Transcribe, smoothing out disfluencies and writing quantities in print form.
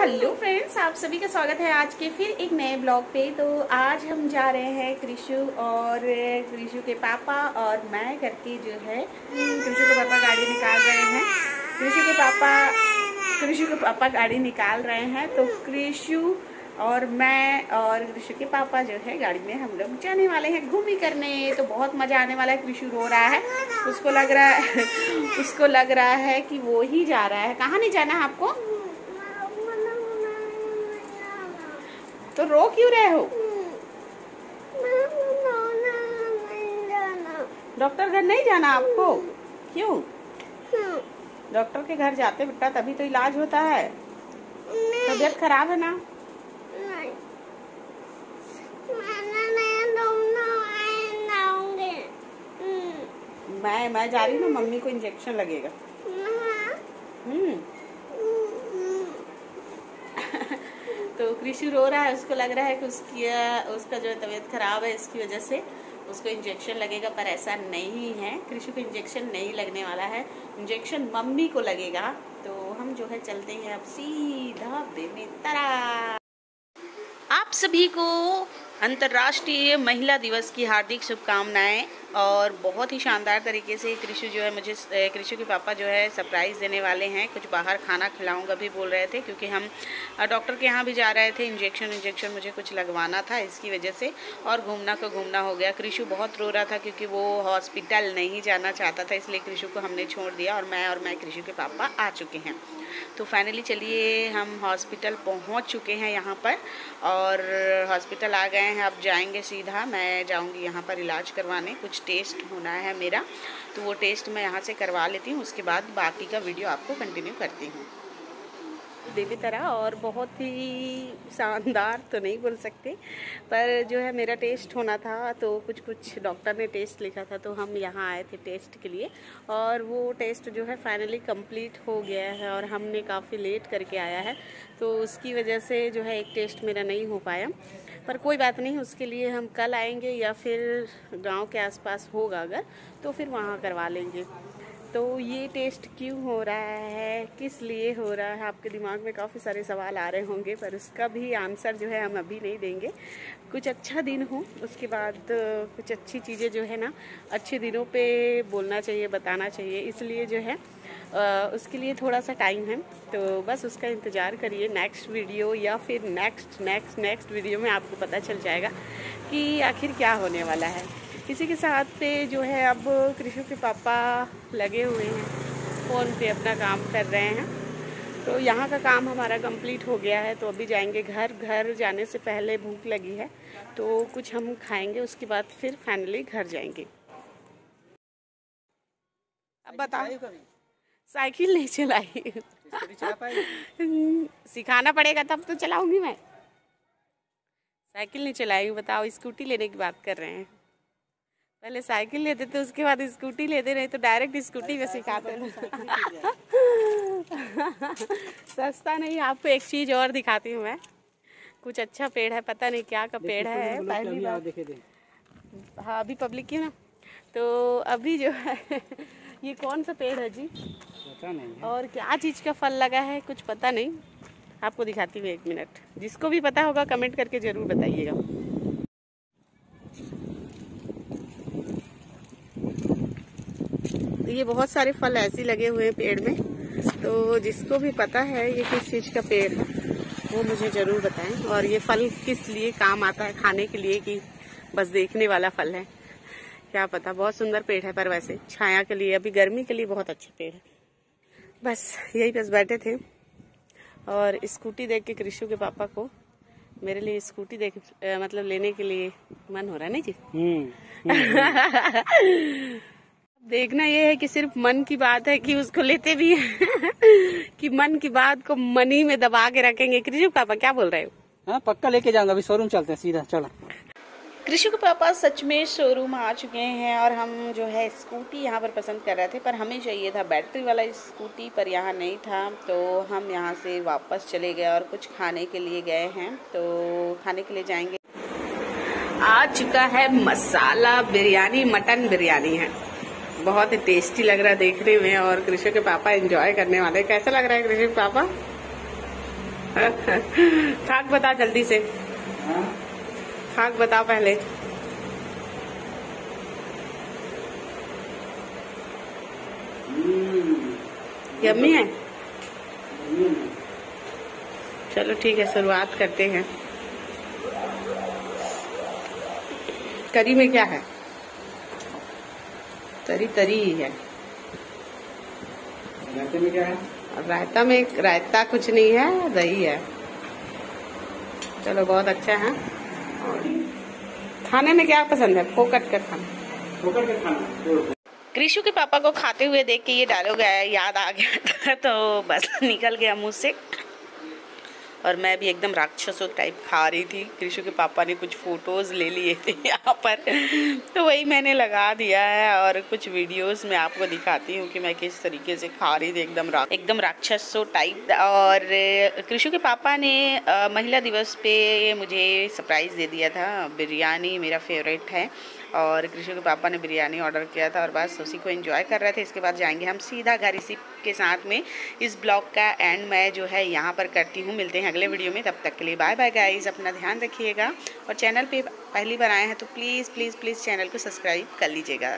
Hello friends, आप सभी का स्वागत है आज के फिर एक नए ब्लॉग पे। तो आज हम जा रहे हैं कृषु और कृषु के पापा और मैं करके जो है कृषु के पापा गाड़ी निकाल रहे हैं। कृषु के पापा गाड़ी निकाल रहे हैं तो कृषु और मैं और कृषु के पापा जो है गाड़ी में हम लोग जाने वाले हैं घूमी करने। तो बहुत मजा आने वाला है। कृषु रो रहा है, उसको लग रहा है कि वो ही जा रहा है। कहाँ नहीं जाना है आपको? तो रो क्यों रहे हो? डॉक्टर घर नहीं जाना आपको? क्यों? डॉक्टर के घर जाते बेटा, तभी तो इलाज होता है। तबीयत खराब है ना? मैं जा रही हूँ, मम्मी को इंजेक्शन लगेगा। तो कृषि रो रहा है, उसको लग रहा है कि उसका जो तबीयत खराब है इसकी वजह से उसको इंजेक्शन लगेगा, पर ऐसा नहीं है। कृषि को इंजेक्शन नहीं लगने वाला है, इंजेक्शन मम्मी को लगेगा। तो हम जो है चलते हैं अब सीधा बेमेतरा। आप सभी को अंतर्राष्ट्रीय महिला दिवस की हार्दिक शुभकामनाएं। और बहुत ही शानदार तरीके से कृषि के पापा जो है सरप्राइज़ देने वाले हैं। कुछ बाहर खाना खिलाऊंगा भी बोल रहे थे, क्योंकि हम डॉक्टर के यहाँ भी जा रहे थे। इंजेक्शन मुझे कुछ लगवाना था इसकी वजह से, और घूमना का घूमना हो गया। कृषि बहुत रो रहा था क्योंकि वो हॉस्पिटल नहीं जाना चाहता था, इसलिए कृषि को हमने छोड़ दिया। और मैं कृषि के पापा आ चुके हैं। तो फाइनली चलिए हम हॉस्पिटल पहुँच चुके हैं यहाँ पर, और हॉस्पिटल आ गए हैं। अब जाएँगे सीधा, मैं जाऊँगी यहाँ पर इलाज करवाने। कुछ टेस्ट होना है मेरा, तो वो टेस्ट मैं यहाँ से करवा लेती हूँ, उसके बाद बाकी का वीडियो आपको कंटिन्यू करती हूँ। बेमेतरा और बहुत ही शानदार तो नहीं बोल सकते, पर जो है मेरा टेस्ट होना था, तो कुछ डॉक्टर ने टेस्ट लिखा था, तो हम यहाँ आए थे टेस्ट के लिए। और वो टेस्ट जो है फाइनली कंप्लीट हो गया है, और हमने काफ़ी लेट करके आया है, तो उसकी वजह से जो है एक टेस्ट मेरा नहीं हो पाया। पर कोई बात नहीं, उसके लिए हम कल आएंगे, या फिर गांव के आसपास होगा अगर तो फिर वहाँ करवा लेंगे। तो ये टेस्ट क्यों हो रहा है, किस लिए हो रहा है, आपके दिमाग में काफ़ी सारे सवाल आ रहे होंगे, पर उसका भी आंसर जो है हम अभी नहीं देंगे। कुछ अच्छा दिन हो, उसके बाद कुछ अच्छी चीज़ें जो है ना, अच्छे दिनों पे बोलना चाहिए, बताना चाहिए, इसलिए जो है उसके लिए थोड़ा सा टाइम है। तो बस उसका इंतज़ार करिए, नेक्स्ट वीडियो या फिर नेक्स्ट वीडियो में आपको पता चल जाएगा कि आखिर क्या होने वाला है। इसी के साथ पे जो है अब कृषि के पापा लगे हुए हैं फ़ोन पे, अपना काम कर रहे हैं। तो यहाँ का काम हमारा कंप्लीट हो गया है, तो अभी जाएंगे घर जाने से पहले भूख लगी है, तो कुछ हम खाएंगे, उसके बाद फिर फाइनली घर जाएंगे। अब बताओ, साइकिल नहीं चलाई, सिखाना पड़ेगा तब तो चलाऊंगी। मैं साइकिल नहीं चलाई, बताओ। स्कूटी लेने की बात कर रहे हैं, पहले साइकिल लेते थे, उसके बाद स्कूटी लेते, नहीं तो डायरेक्ट स्कूटी में सिखाते थे। सस्ता नहीं। आपको एक चीज़ और दिखाती हूँ मैं, कुछ अच्छा पेड़ है, पता नहीं क्या का पेड़ है, पहली बार। हाँ, अभी पब्लिक की ना, तो अभी जो है ये कौन सा पेड़ है जी, पता नहीं, और क्या चीज़ का फल लगा है कुछ पता नहीं। आपको दिखाती हूँ एक मिनट, जिसको भी पता होगा कमेंट करके ज़रूर बताइएगा। ये बहुत सारे फल ऐसे लगे हुए हैं पेड़ में, तो जिसको भी पता है ये किस चीज़ का पेड़ है वो मुझे ज़रूर बताएं। और ये फल किस लिए काम आता है, खाने के लिए कि बस देखने वाला फल है, क्या पता। बहुत सुंदर पेड़ है, पर वैसे छाया के लिए, अभी गर्मी के लिए बहुत अच्छा पेड़ है। बस यही बस बैठे थे, और स्कूटी देख के कृषि के पापा को मेरे लिए स्कूटी मतलब लेने के लिए मन हो रहा है। नहीं जी, देखना ये है कि सिर्फ मन की बात है कि उसको लेते भी हैं। कि मन की बात को मन ही में दबा के रखेंगे। कृषि पापा क्या बोल रहे हो? हाँ, पक्का लेके जाऊंगा, अभी शोरूम चलते हैं सीधा, चलो। कृषि पापा सच में शोरूम आ चुके हैं, और हम जो है स्कूटी यहाँ पर पसंद कर रहे थे, पर हमें चाहिए था बैटरी वाला स्कूटी, पर यहाँ नहीं था, तो हम यहाँ से वापस चले गए और कुछ खाने के लिए गए हैं, तो खाने के लिए जाएंगे। आ चुका है मसाला बिरयानी, मटन बिरयानी है, बहुत ही टेस्टी लग रहा है देखने में, और कृषि के पापा एंजॉय करने वाले। कैसा लग रहा है कृषि के पापा? खाक बता जल्दी से, खाक बता पहले। यम्मी है। चलो ठीक है, शुरुआत करते हैं। करी में क्या है? तरी तरी ही है। रायते में क्या है? रायता में रायता कुछ नहीं है, दही है। चलो बहुत अच्छा है। खाने में क्या पसंद है? फोकट का खाना। फोकट का खाना। कृषु के पापा को खाते हुए देख के ये डायलॉग याद आ गया था, तो बस निकल गया मुँह से। और मैं भी एकदम राक्षसों टाइप खा रही थी। कृषु के पापा ने कुछ फ़ोटोज़ ले लिए थे यहाँ पर, तो वही मैंने लगा दिया है। और कुछ वीडियोस मैं आपको दिखाती हूँ कि मैं किस तरीके से खा रही थी, एकदम राक्षसों टाइप। और कृषु के पापा ने महिला दिवस पे मुझे सरप्राइज़ दे दिया था। बिरयानी मेरा फेवरेट है और कृषु के पापा ने बिरयानी ऑर्डर किया था और बस उसी को एंजॉय कर रहे थे। इसके बाद जाएंगे हम सीधा घर। इसी के साथ में इस ब्लॉग का एंड मैं जो है यहाँ पर करती हूँ। मिलते हैं अगले वीडियो में, तब तक के लिए बाय बाय गाइज। अपना ध्यान रखिएगा और चैनल पे पहली बार आए हैं तो प्लीज़ प्लीज़ प्लीज़ चैनल को सब्सक्राइब कर लीजिएगा।